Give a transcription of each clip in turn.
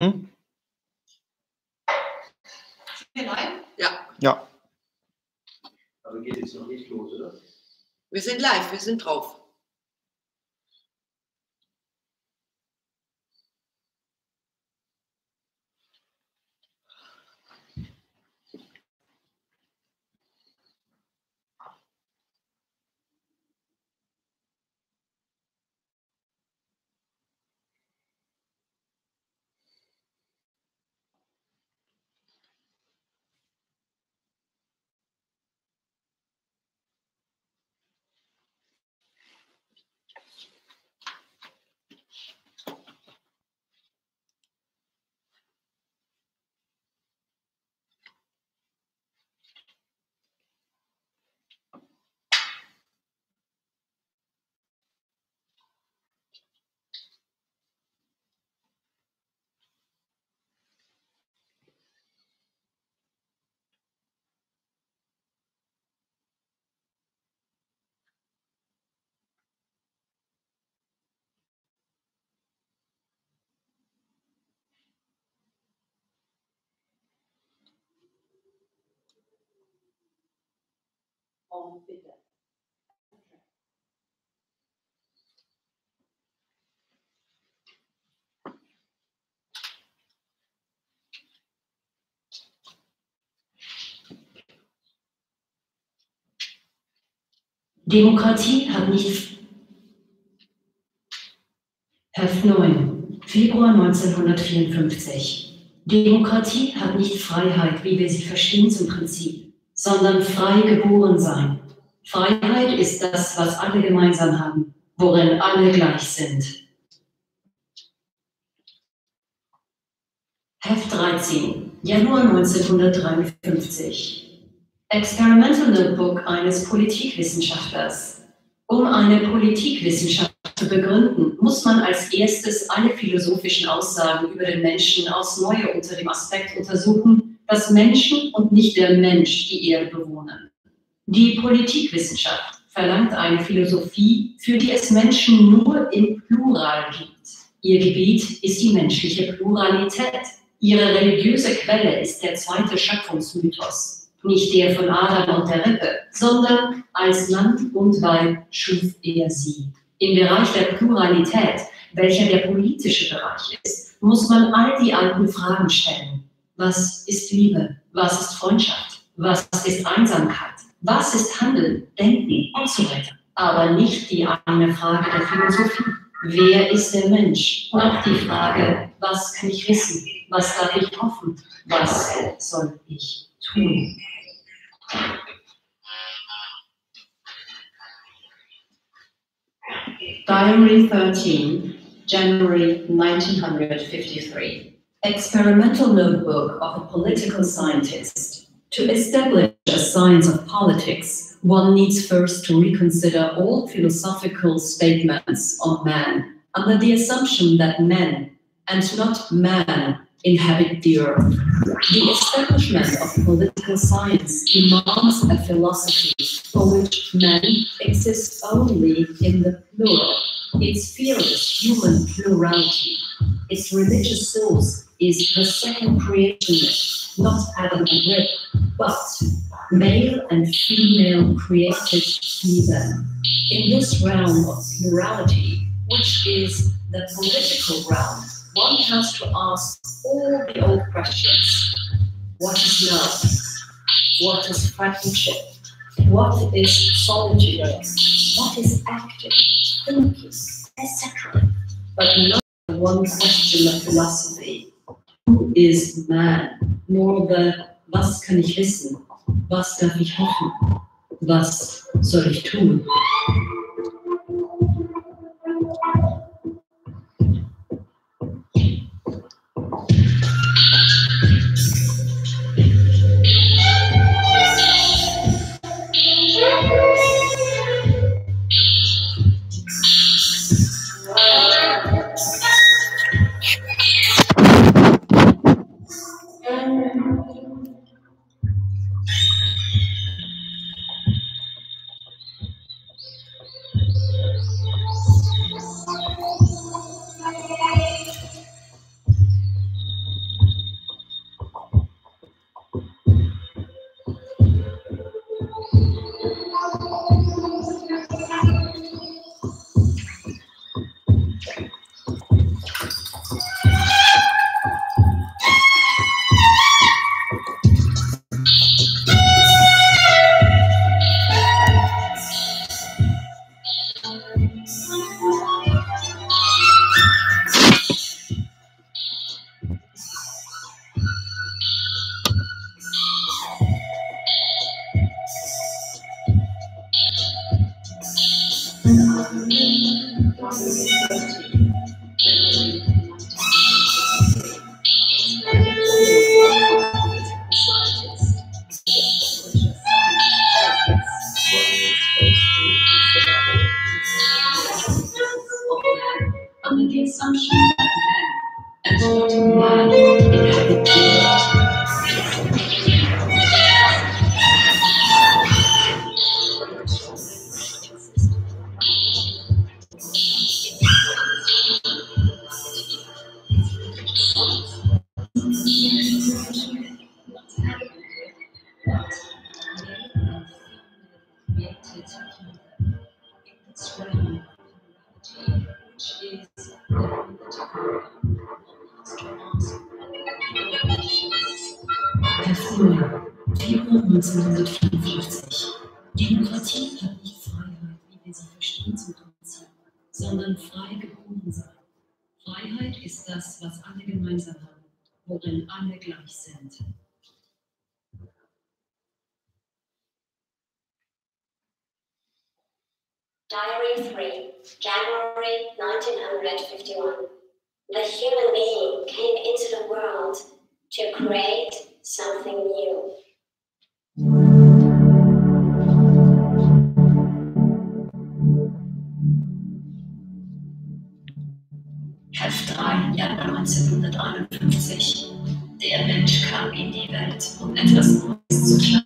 Hm? Ja. Ja. Aber geht jetzt noch nicht los, oder? Wir sind live, wir sind drauf. Oh, bitte. Demokratie hat nichts. Heft 9, Februar 1954. Demokratie hat nicht Freiheit, wie wir sie verstehen, zum Prinzip, sondern frei geboren sein. Freiheit ist das, was alle gemeinsam haben, worin alle gleich sind. Heft 13, Januar 1953. Experimental Notebook eines Politikwissenschaftlers. Um eine Politikwissenschaft zu begründen, muss man als erstes alle philosophischen Aussagen über den Menschen aufs Neue unter dem Aspekt untersuchen, dass Menschen und nicht der Mensch die Erde bewohnen. Die Politikwissenschaft verlangt eine Philosophie, für die es Menschen nur im Plural gibt. Ihr Gebiet ist die menschliche Pluralität. Ihre religiöse Quelle ist der zweite Schöpfungsmythos, nicht der von Adam und der Rippe, sondern als Land und Weib schuf er sie. Im Bereich der Pluralität, welcher der politische Bereich ist, muss man all die alten Fragen stellen. Was ist Liebe? Was ist Freundschaft? Was ist Einsamkeit? Was ist Handeln, Denken und so weiter? Aber nicht die eine Frage der Philosophie. Wer ist der Mensch? Und auch die Frage, was kann ich wissen? Was darf ich hoffen? Was soll ich tun? Diary 13, January 1953. Experimental Notebook of a Political Scientist. To establish a science of politics, one needs first to reconsider all philosophical statements on man, under the assumption that men, and not man, inhabit the earth. The establishment of political science demands a philosophy for which man exists only in the plural, its fearless human plurality. Its religious source is the second creationist, not Adam and Eve, but male and female created neither. In this realm of plurality, which is the political realm, one has to ask all the old questions. What is love? What is friendship? What is solitude? What is acting, thinking, etc.? But not one question of philosophy. Who is man? Nor the was kann ich wissen? Was darf ich hoffen? Was soll ich tun? Diary 3, January 1951. The human being came into the world to create something new. Heft 3, Januar 1951. Der Mensch kam in die Welt, etwas Neues zu schaffen.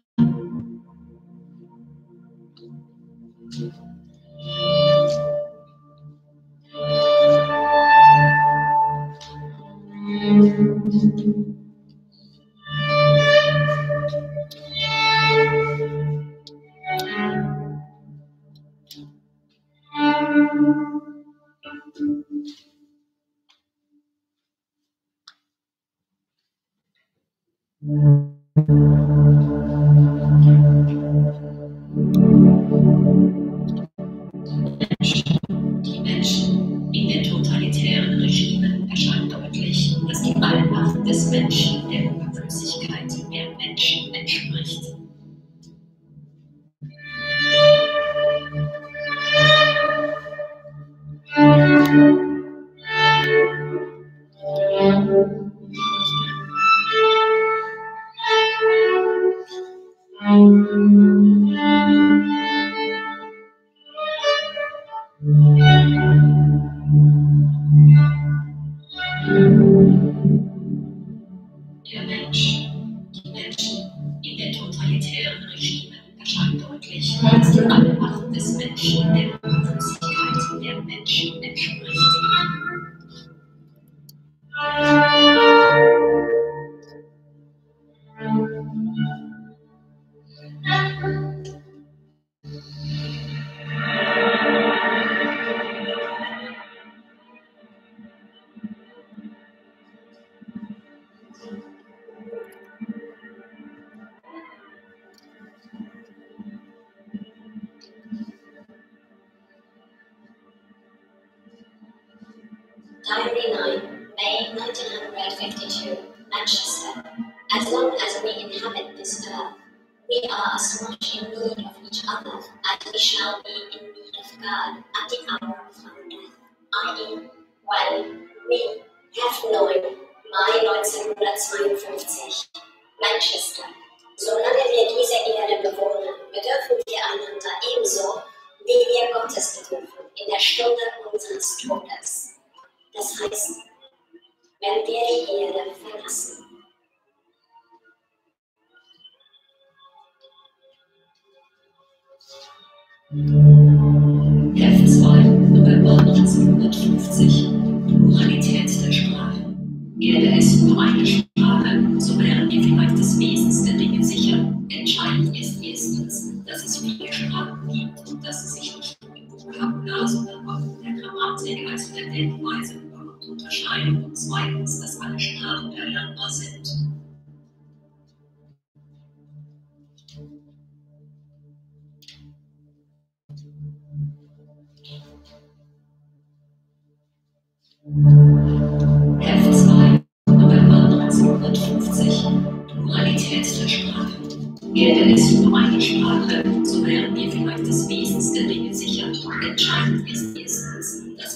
Dass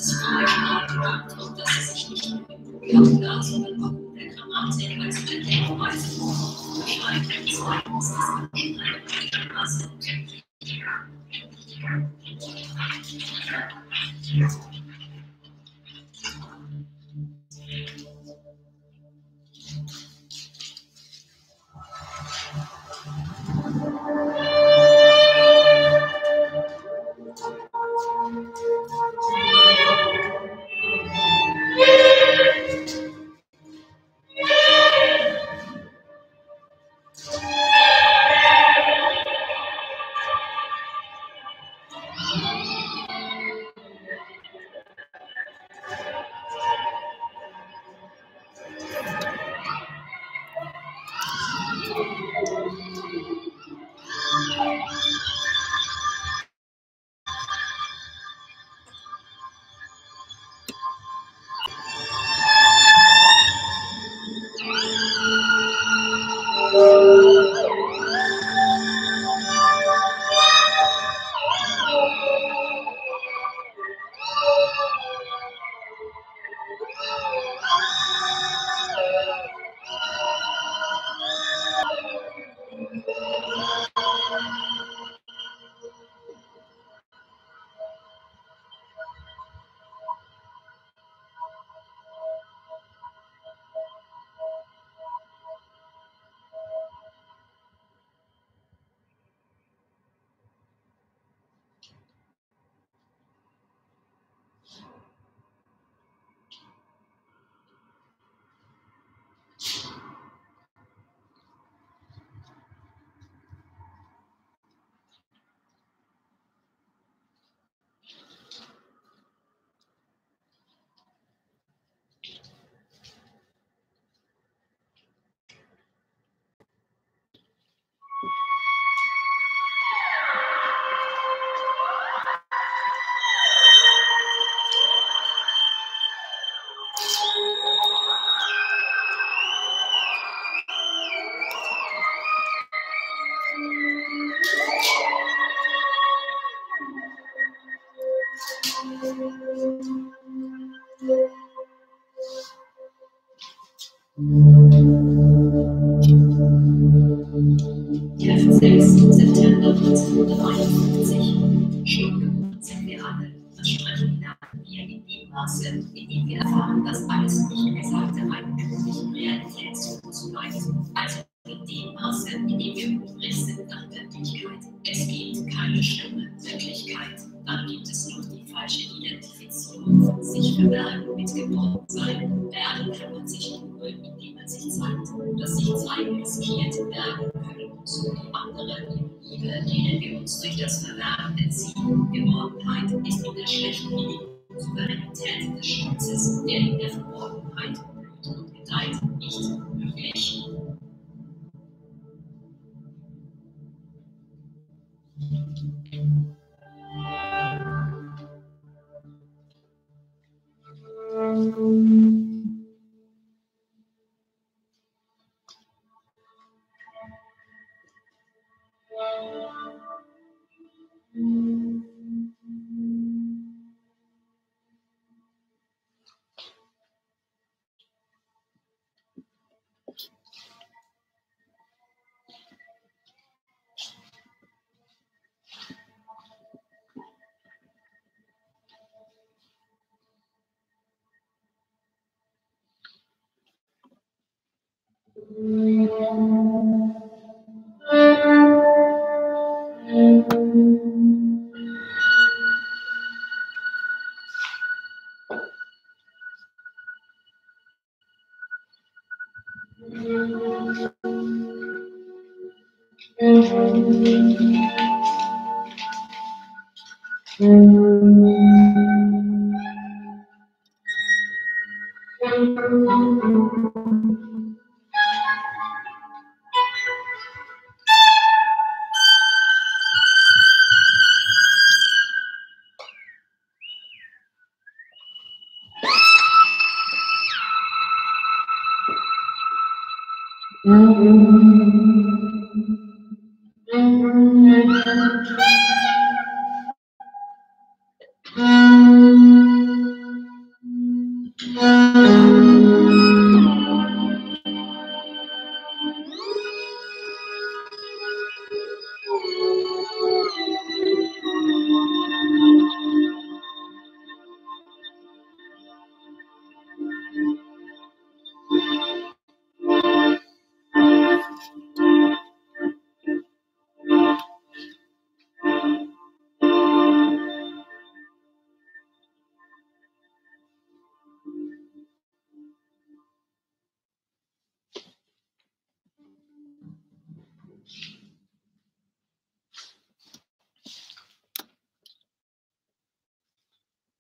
Wörter da, sondern auch der Grammatik, also der Denkweise beschreibt, dass man in einer bestimmten Masse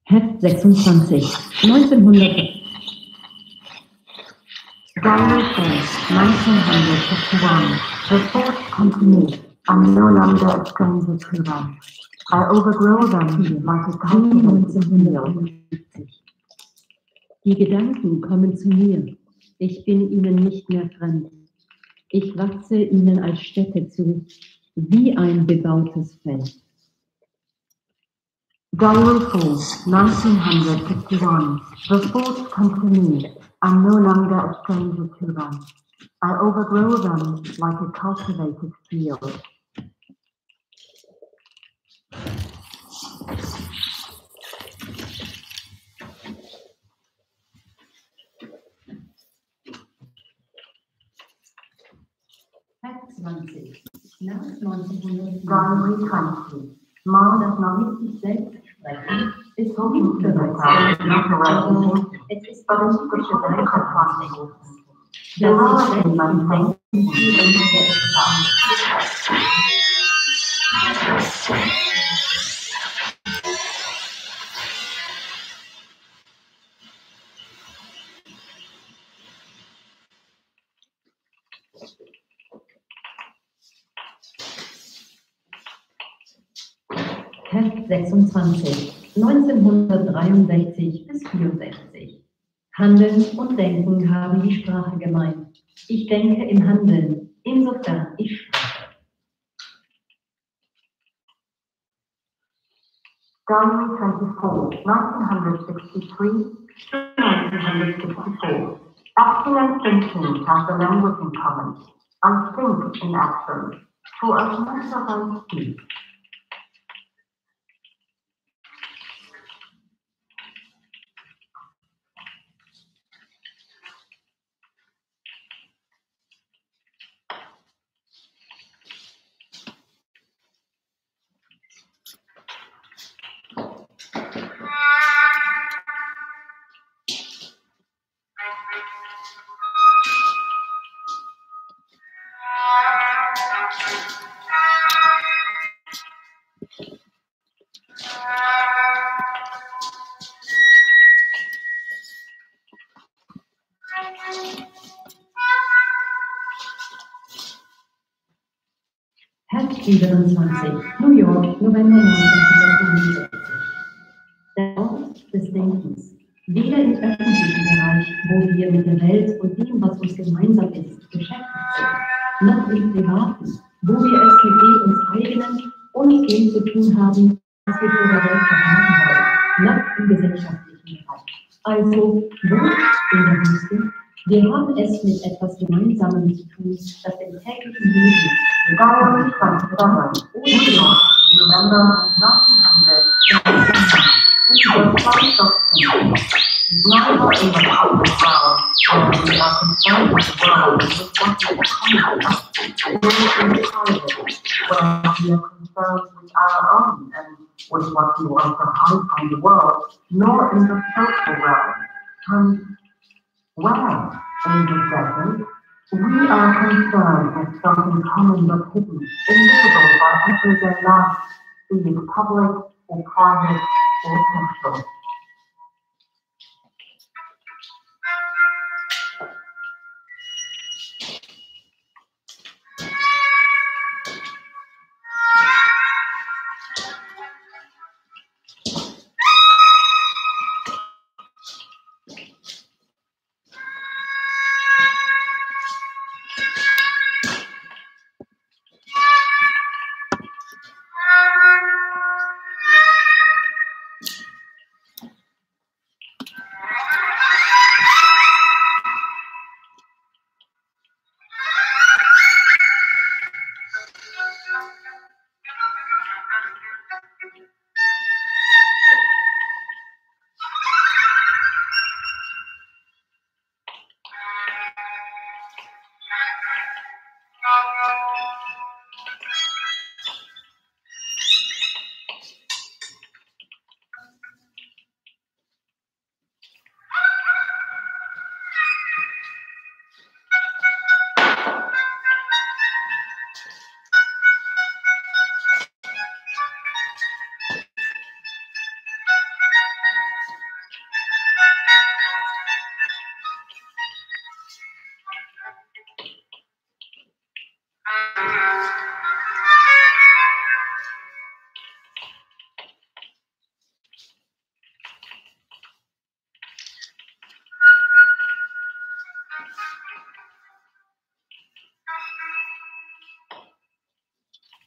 Heft 26, 1900. Diary says, 1951, the thoughts continue. I'm no longer a stranger to them. I overgrow them like a continent in the middle. Die Gedanken kommen zu mir. Ich bin ihnen nicht mehr fremd. Ich wachse ihnen als Stätte zu, wie ein bebautes Feld. Diary says, 1951, the thoughts continue. I'm no longer a stranger to them. I overgrow them like a cultivated field. Heft 20. Nach 1920. Mal das noch nicht selbst sprechen, ist so gut für das. Es ist bei uns durch die Welt verpasst. Der Mauer, den man denkt, die Welt. Heft 26, 1963 bis 64. Handeln und Denken haben die Sprache gemein. Ich denke im Handeln, insofern ich spreche. Diary 24, 1963 to 1964. Action and thinking have the language in common. I think in action. For as much as I speak. Heft 27, New York, November 1965. Der Ort des Denkens. Weder im öffentlichen Bereich, wo wir mit der Welt und dem, was uns gemeinsam ist, beschäftigt sind, noch im Privaten, wo wir es mit dem uns eigenen und dem zu tun haben, was wir von der Welt verhandeln wollen, noch im gesellschaftlichen Bereich. Also, wo in der Wüste, wir haben es mit etwas Gemeinsamem zu tun, das im täglichen Leben, egal von Sommer oder Jahr, November 1900. Well, in the present, we are concerned with something common but hidden, invisible by everyday life, be it public or private or social.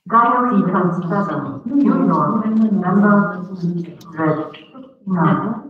That becomes present. You know, remember that now,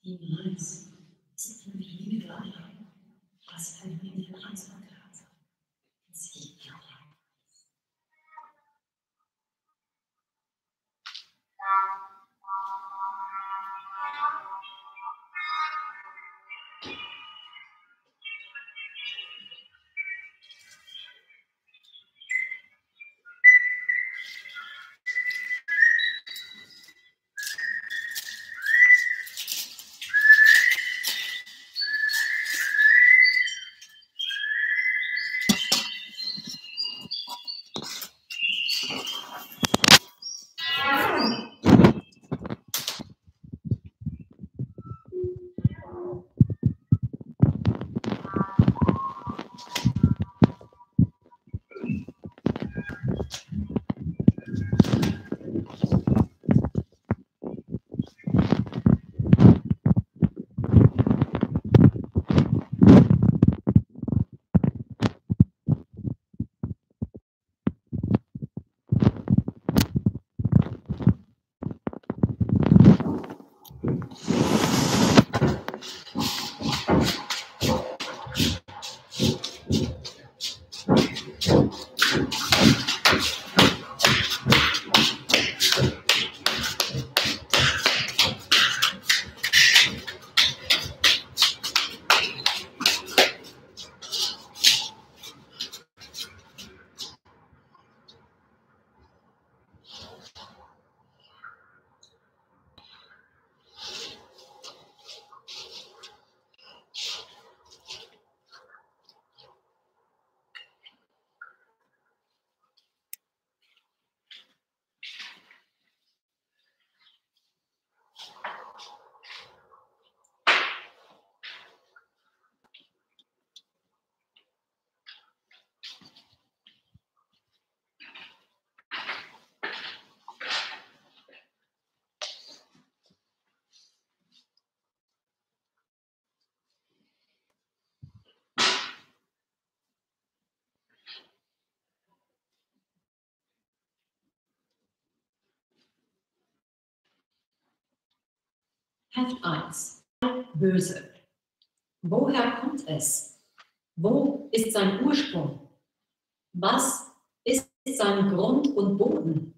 Niemals ist für mich nie begleitet, was für mich in der Anzahl hat. Sie ja. Heft 1, Böse. Woher kommt es? Wo ist sein Ursprung? Was ist sein Grund und Boden?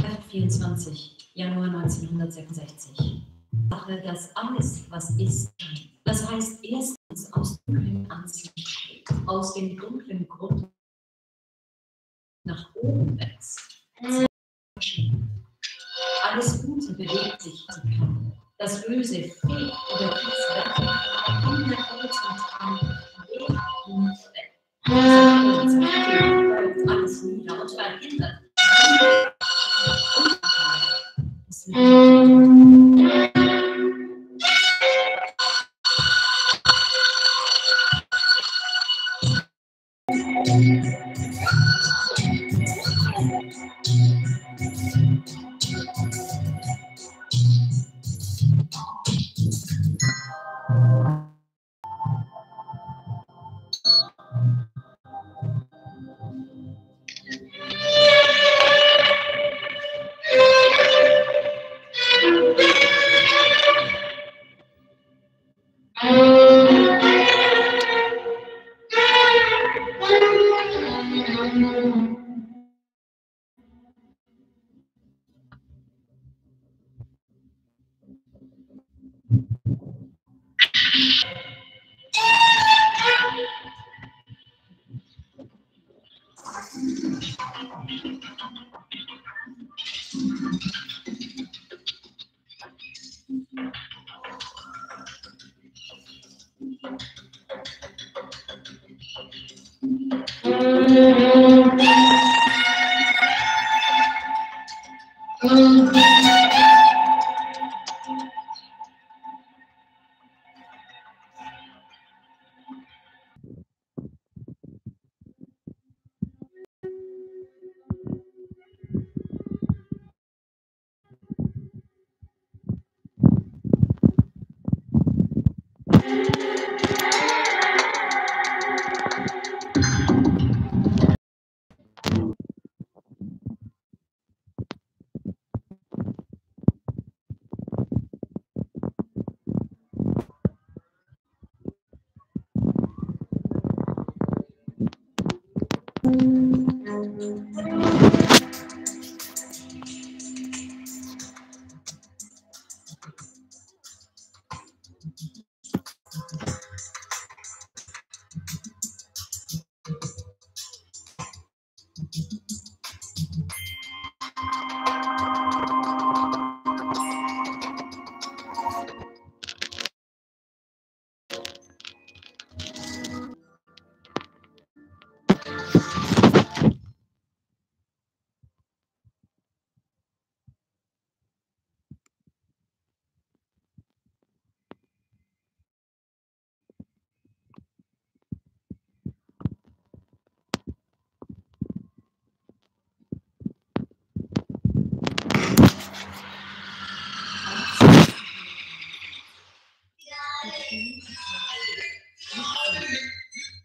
Heft 24, Januar 1966. Sache, dass alles, was ist, das heißt erstens aus dunklem Anziehen, aus dem dunklen Grund nach oben wächst. Alles Gute bewegt sich, das Böse fliegt über das Wetter, in der horizontal Weg und weg. Das alles nieder und verhindert. Das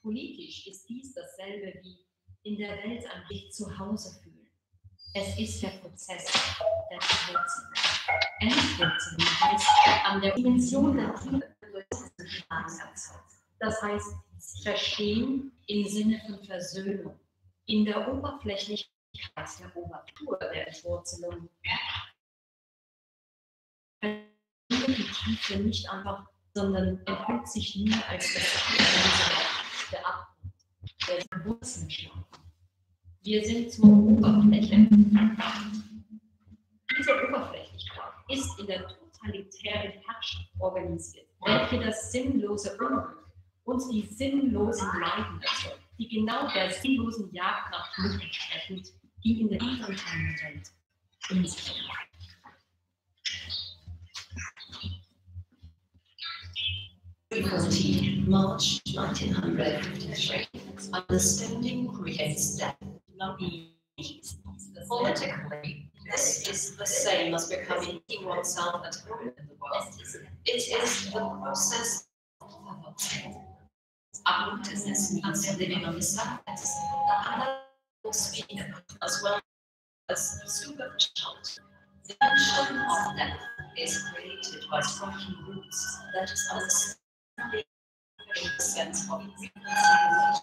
Politisch ist dies dasselbe wie in der Welt an sich zu Hause fühlen. Es ist der Prozess der Entwurzelung. Entwurzelung heißt, an der Dimension der Tiefe durch Schaden erzeugt. Das heißt, Verstehen im Sinne von Versöhnung, in der Oberflächlichkeit der Oberfläche der Entwurzelung. Die Tiefe nicht einfach, sondern entwickelt sich nur als der Abgrund, der Wurzeln schlagen. Wir sind zur Oberfläche. Diese Oberflächlichkeit ist in der totalitären Herrschaft organisiert, welche das sinnlose Unglück und die sinnlosen Leiden erzeugt, die genau der sinnlosen Jagd nach Glück entsprechend, die in der infantilen Welt in sich verläuft. March 1953. Understanding creates death. Politically, this is the same as becoming oneself at home in the world. It is the process of uprootedness and living on the surface, and that will speak as well as superficial. The tension of death is created by striking roots that is understanding in the sense of reconciliation.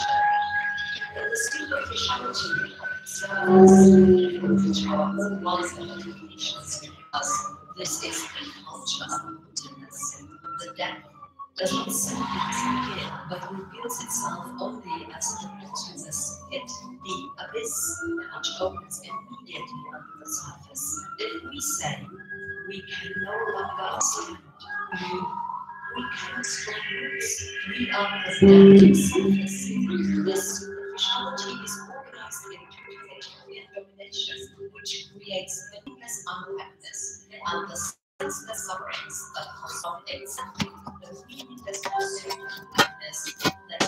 And the superficiality serves which are one's implications, as this is a culture of emptiness. The death does not simply disappear, but reveals itself only as an emptiness hit the abyss, which opens immediately under the surface. If we say we can no longer stand, we can strike roots, we are the dead surface. This speciality is organized into humanitarian dominations, which creates meaningless unhappiness and the senseless sufferings that consolidate something the meaningless pursuit of happiness that can.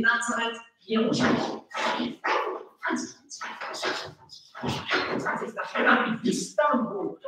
Nazareth, Jerusalem. Istanbul,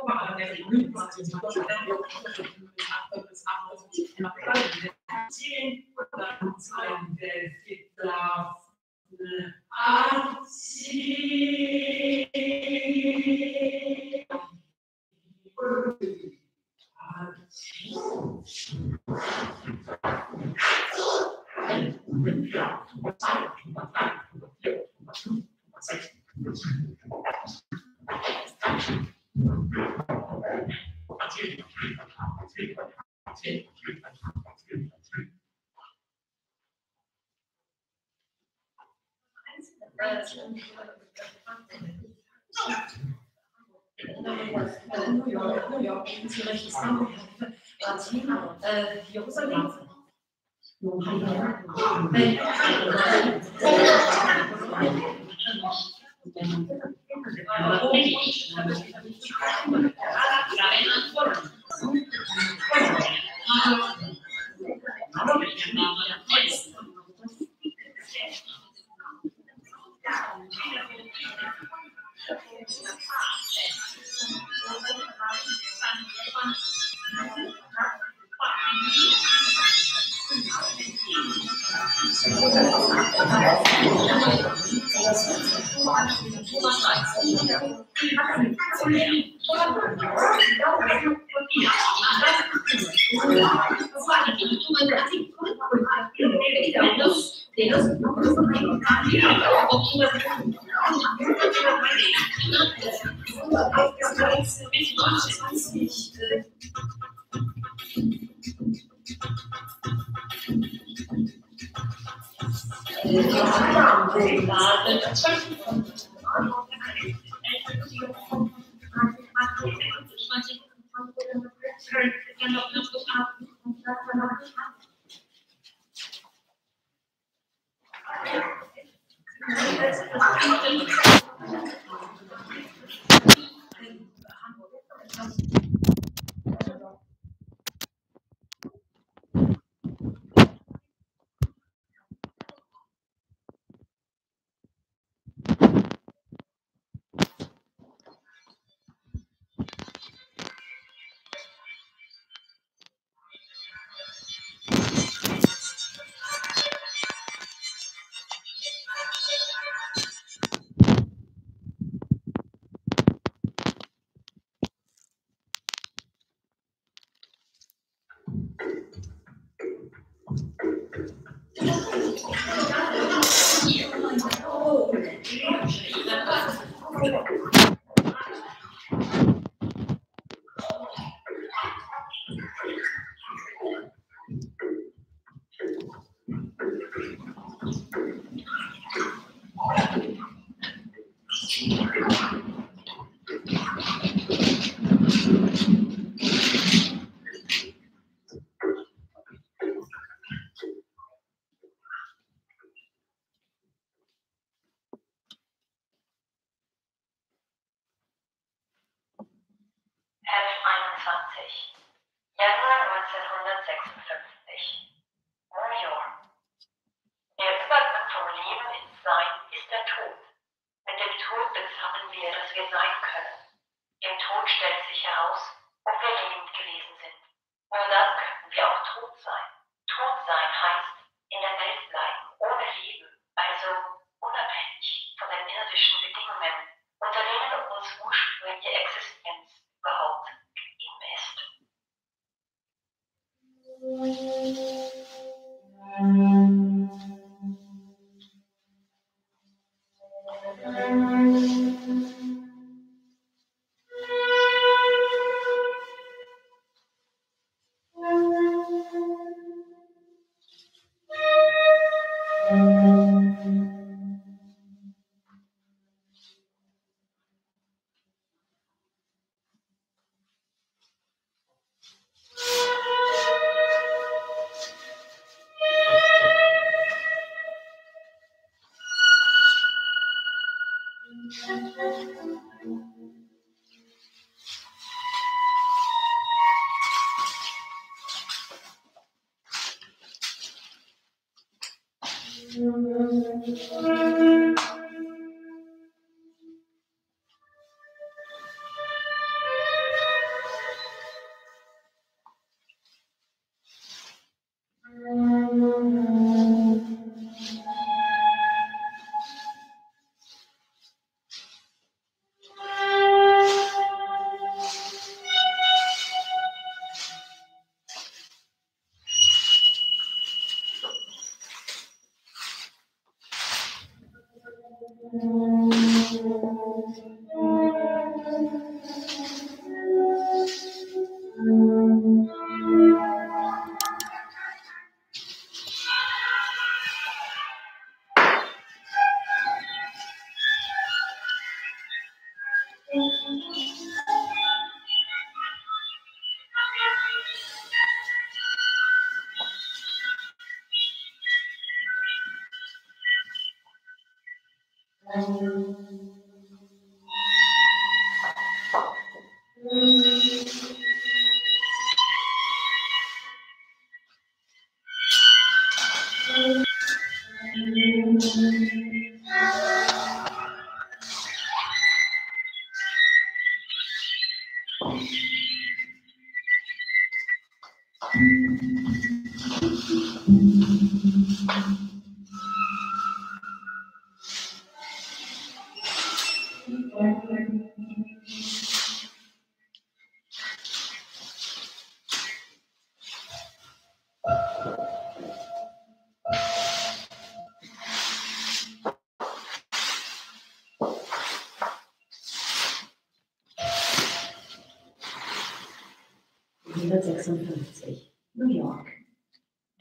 1956, New York.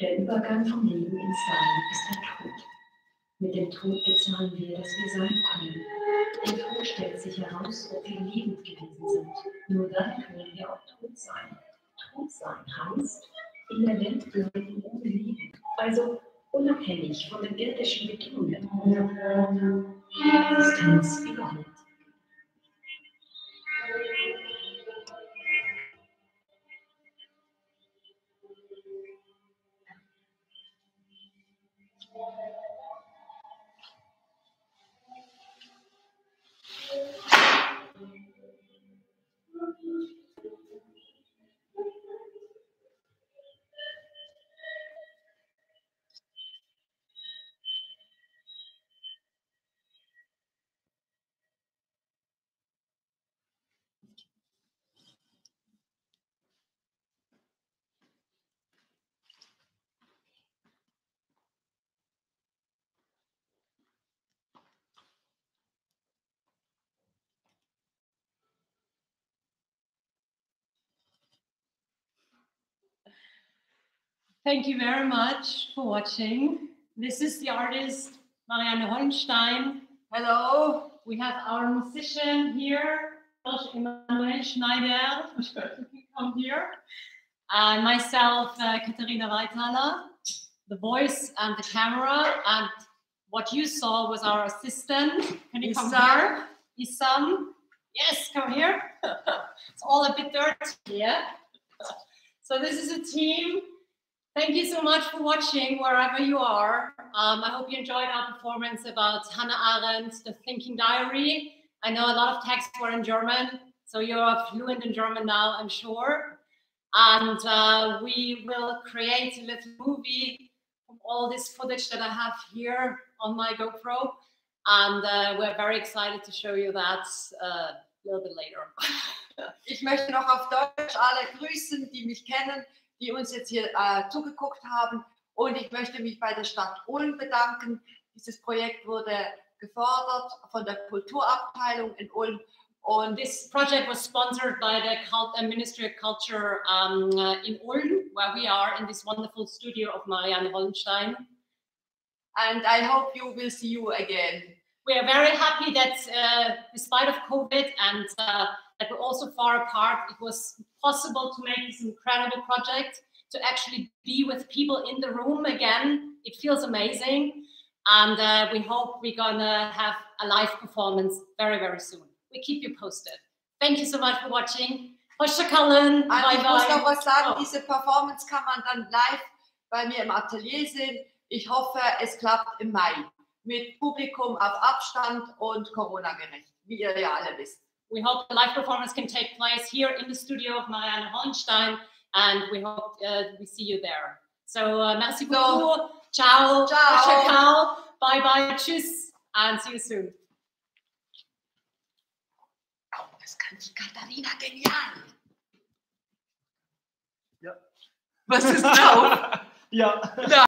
Der Übergang vom Leben ins Sein ist der Tod. Mit dem Tod bezahlen wir, dass wir sein können. Im Tod stellt sich heraus, ob wir lebend gewesen sind. Nur dann können wir auch tot sein. Tot sein heißt, in der Welt bleiben ohne Leben. Also unabhängig von den irdischen Bedingungen. Die Existenz überhaupt. Thank you very much for watching. This is the artist Marianne Hollenstein. Hello. We have our musician here, Georges Emmanuel Schneider. You can come here. And myself, Katharina Weithaler, the voice and the camera. And what you saw was our assistant. Can you come here? Isam. Yes, come here. It's all a bit dirty here. So this is a team. Thank you so much for watching, wherever you are. I hope you enjoyed our performance about Hannah Arendt, The Thinking Diary. I know a lot of texts were in German, so you're fluent in German now, I'm sure. And we will create a little movie from all this footage that I have here on my GoPro. And we're very excited to show you that a little bit later. Ich möchte noch auf Deutsch alle grüßen, die mich kennen, die uns jetzt hier zugeguckt haben. Und ich möchte mich bei der Stadt Ulm bedanken. Dieses Projekt wurde gefördert von der Kulturabteilung in Ulm. Und this project was sponsored by the Ministry of Culture in Ulm, where we are in this wonderful studio of Marianne Hollenstein. And I hope you will see you again. We are very happy that despite of COVID and that were also far apart, it was possible to make this incredible project, to actually be with people in the room again. It feels amazing. And we hope we're gonna have a live performance very, very soon. We keep you posted. Thank you so much for watching. Hoşçakalın. Ich muss noch was sagen, diese Performance kann man dann live bei mir im Atelier sehen. Ich hoffe, es klappt im Mai. Mit Publikum auf Abstand und Corona-gerecht, wie ihr ja alle wisst. We hope the live performance can take place here in the studio of Marianne Hollenstein, and we hope we see you there. So, merci beaucoup. Ciao. Ciao. Bye bye. Tschüss. And see you soon. Oh, das kann die Katharina genial. Ja. Was ist drauf? Ja. Ja.